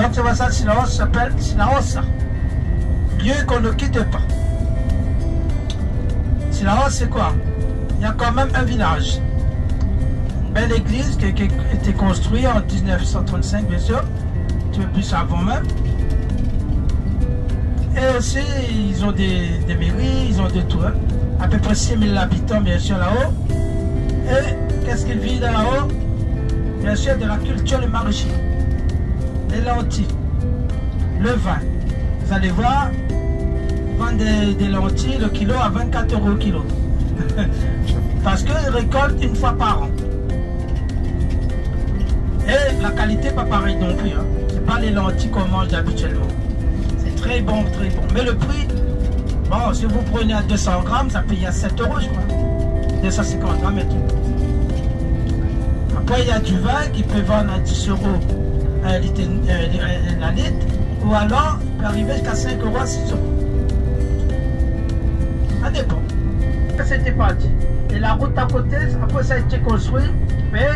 Notre vassal Cilaos s'appelle Cilaos, lieu qu'on ne quitte pas. Cilaos, c'est quoi? Il y a quand même un village. Une belle église qui a été construite en 1935, bien sûr, un peu plus avant même. Et aussi, ils ont des mairies, ils ont des tours. À peu près 6000 habitants, bien sûr, là-haut. Et qu'est-ce qu'ils vivent là-haut? Bien sûr, de la culture, les maraîchers, les lentilles, le vin. Vous allez voir, vendre des lentilles le kilo à 24 € le kilo. Parce qu'ils récoltent une fois par an. Et la qualité pas pareille non plus. Hein. C'est pas les lentilles qu'on mange habituellement. Très bon, très bon. Mais le prix, bon, si vous prenez à 200 grammes, ça paye à 7 €, je crois. 250 grammes et tout. Après, il y a du vin qui peut vendre à 10 € la litre, ou alors, il peut arriver jusqu'à 5 € à 6 €. Ça dépend. C'était parti. Et la route à côté, après ça a été construit, mais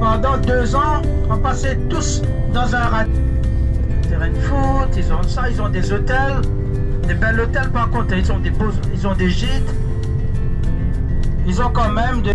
pendant 2 ans, on passait tous dans un radeau. De foot, ils ont ça, ils ont des hôtels, des belles hôtels par contre, ils ont des beaux, ils ont des gîtes, ils ont quand même des...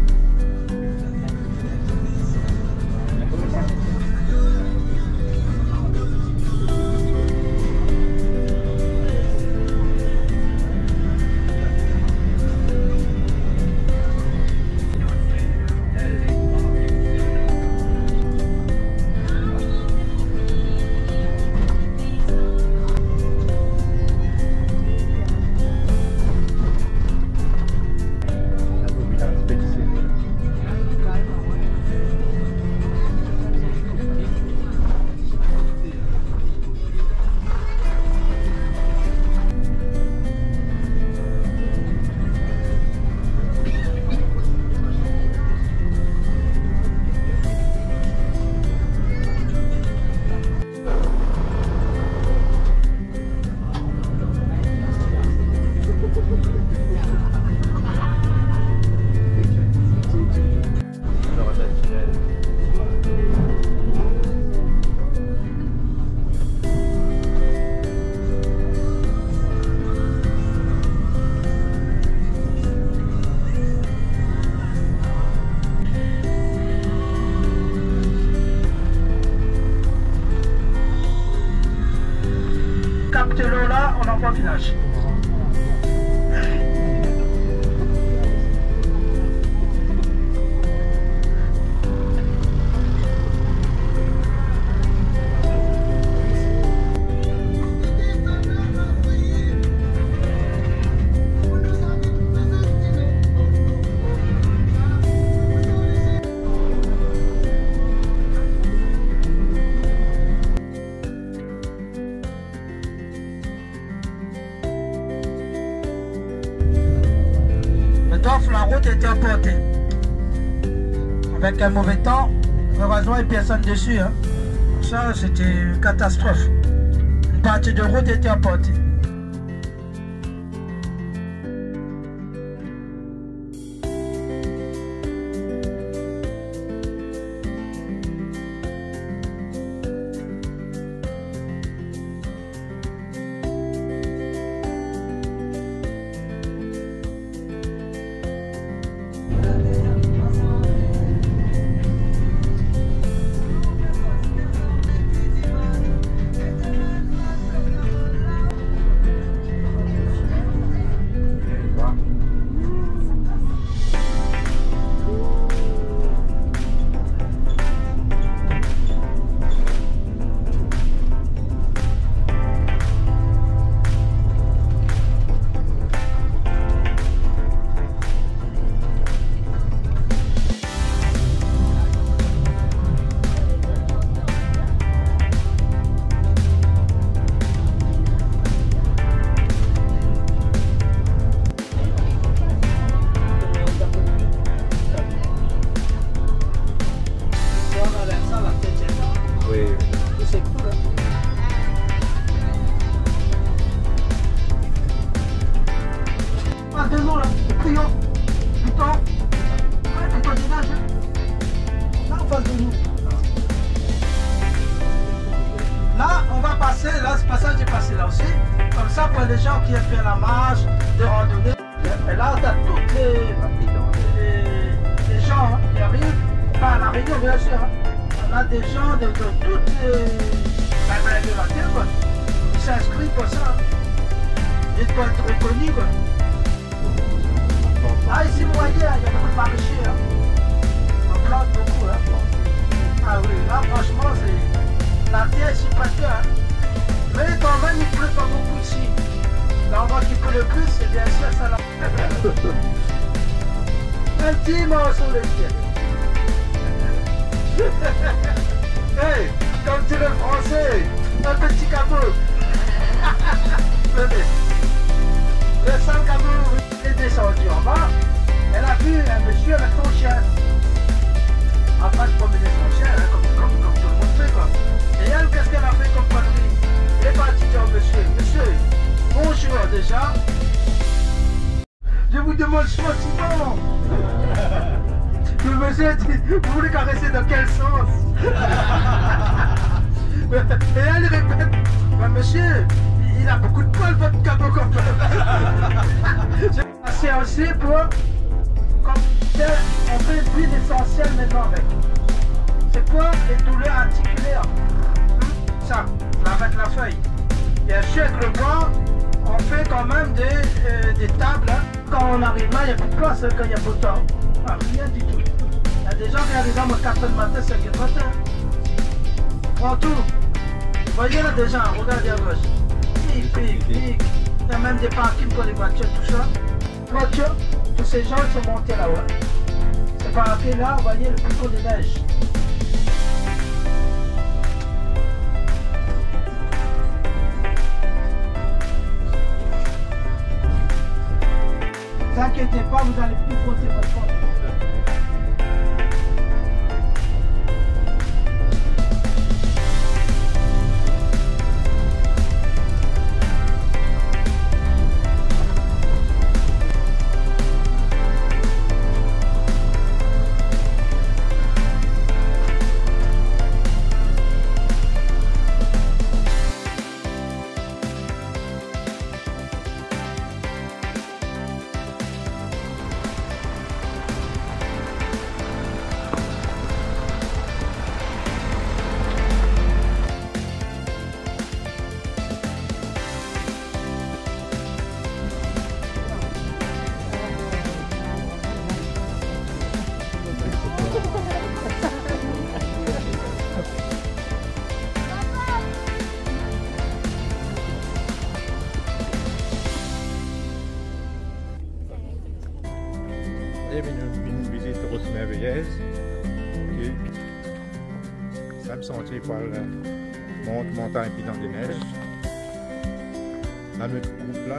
Au village. La route était emportée. Avec un mauvais temps, heureusement il n'y a personne dessus. Hein. Ça, c'était une catastrophe. Une partie de route était emportée. région, bien sûr. On a des gens de toute la terre, quoi. Ils s'inscrivent pour ça. Ils doivent être reconnus, quoi. Ah, ici, vous voyez, il y a beaucoup de maraîchers. On plante beaucoup, hein. Ah oui, là, franchement, c'est... La terre est supérieure, hein. Mais quand même, il ne pleut pas beaucoup ici. L'endroit qui pleut le plus, c'est bien sûr ça là. Un petit morceau de ciel. Hey, comme tu es le français, un petit cabot. Venez. Le sang cabot est descendu en bas. Elle a vu un monsieur avec son chien. Après, je promenais son chien, hein, comme tout le monde fait, quoi. Et elle, qu'est-ce qu'elle a fait comme connerie? Elle est partie dire au monsieur, monsieur, bonjour déjà. Je vous demande gentiment. Le monsieur dit, vous voulez caresser dans quel sens? Et elle répète, bah, monsieur, il a beaucoup de poils, votre cabot comme ça. C'est aussi pour, comme on fait une huile essentielle maintenant avec. C'est pour les douleurs articulaires. Ça, on arrête la feuille. Bien sûr, avec le bois, on fait quand même des tables. Hein. Quand on arrive là, il n'y a plus de place hein, quand il y a beau temps. Ah, rien du tout. Il y a des gens qui arrivent à 4h du matin, 5h du matin. Prends tout. Vous voyez là des gens, regardez à gauche. Pique. Il y a même des parkings pour les voitures, tout ça. Les voitures, tous ces gens ils sont montés là-haut. Ces parkings là, vous voyez le couteau des neiges. Ne vous inquiétez pas, vous n'allez plus porter votre porte. Une visite aussi merveilleuse. Ça me sentit par la montagne puis dans des neiges. Là, nous coupe là.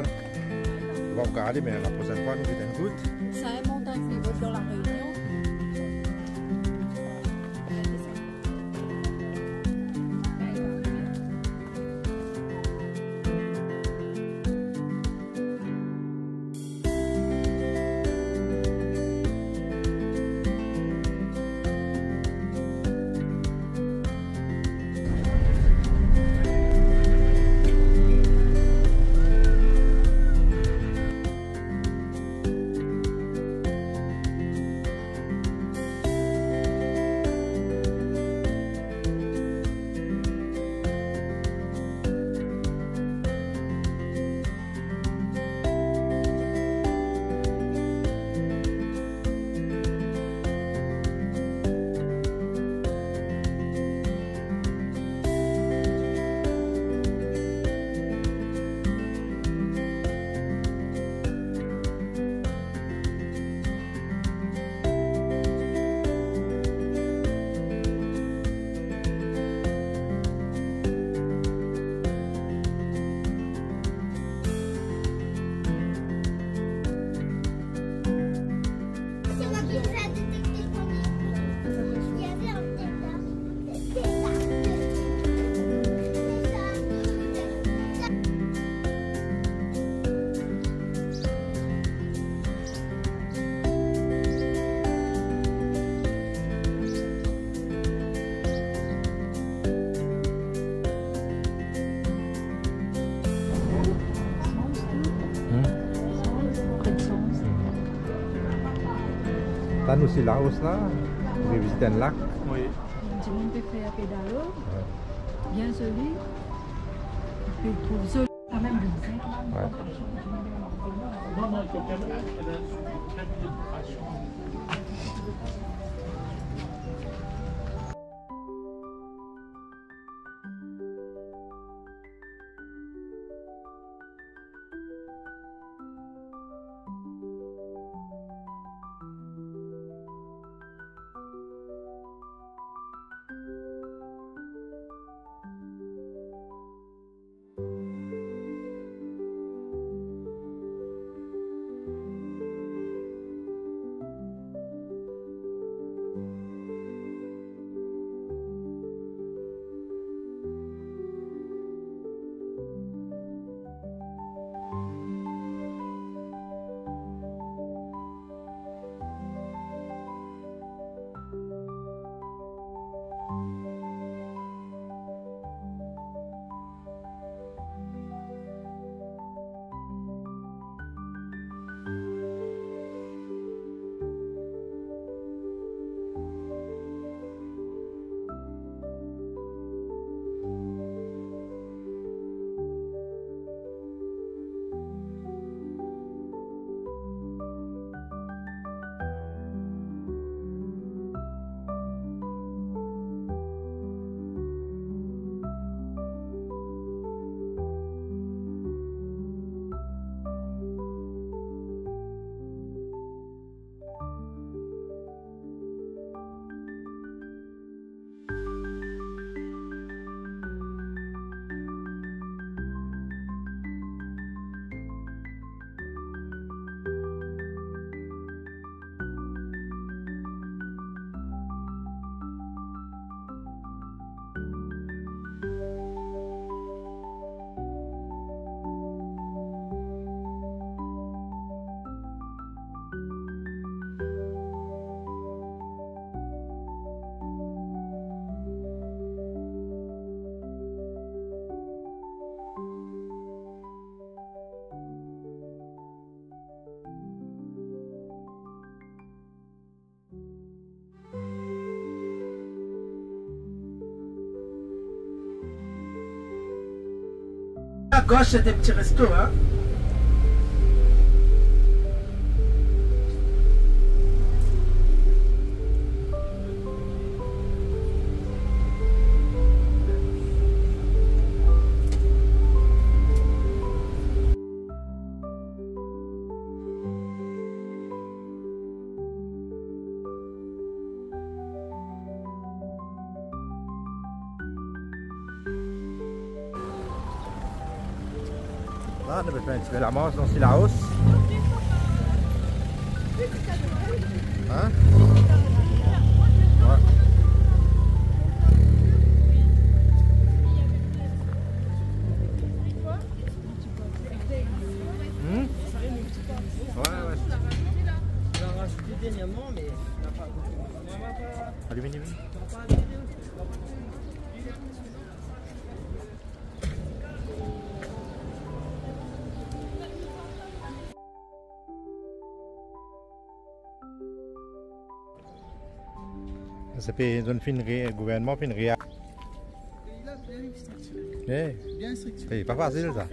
On va regarder, mais la prochaine fois, nous faisons une route. C'est un montagne qui va dans la Réunion. Là, nous, c'est Cilaos là. pouvez visiter un lac. Oui. J'ai monté faire pédalo. Bien joli. Je trouve joli quand même. À gauche, c'est des petits restos, hein. احنا في العمارة في سيلاوس. ها؟ Ça fait un gouvernement fait une réa. Bien structuré. Pas facile ça.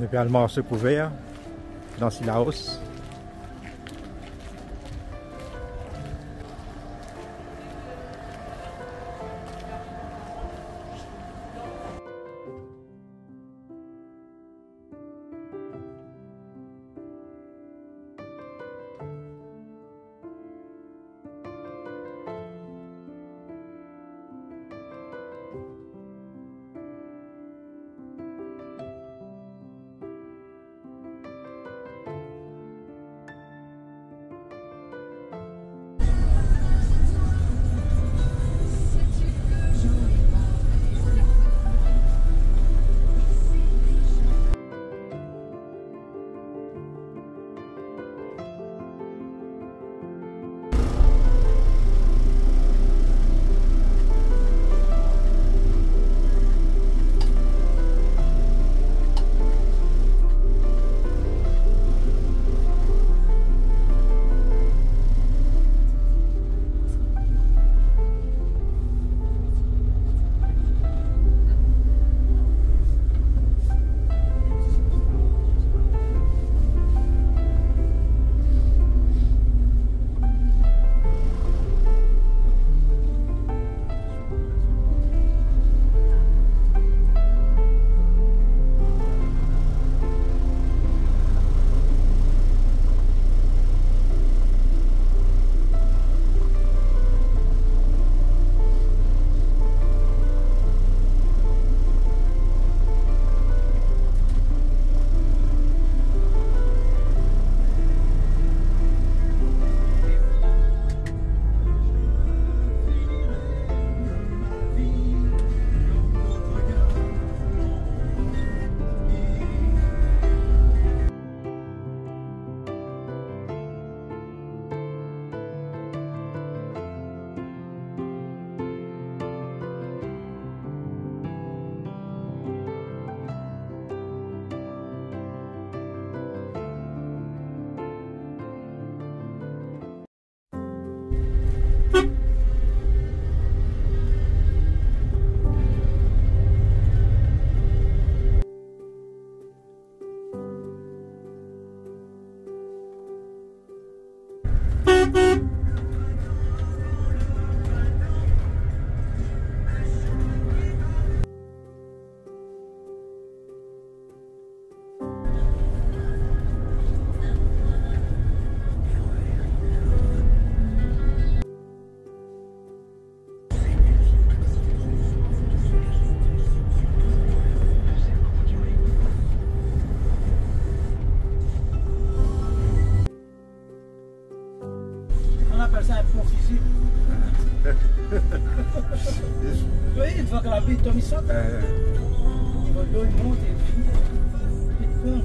On est finalement se couvert dans Cilaos. appelle ça un pont physique. Oui, une fois que la vie tombe, il saute. L'eau monte et il fait peur.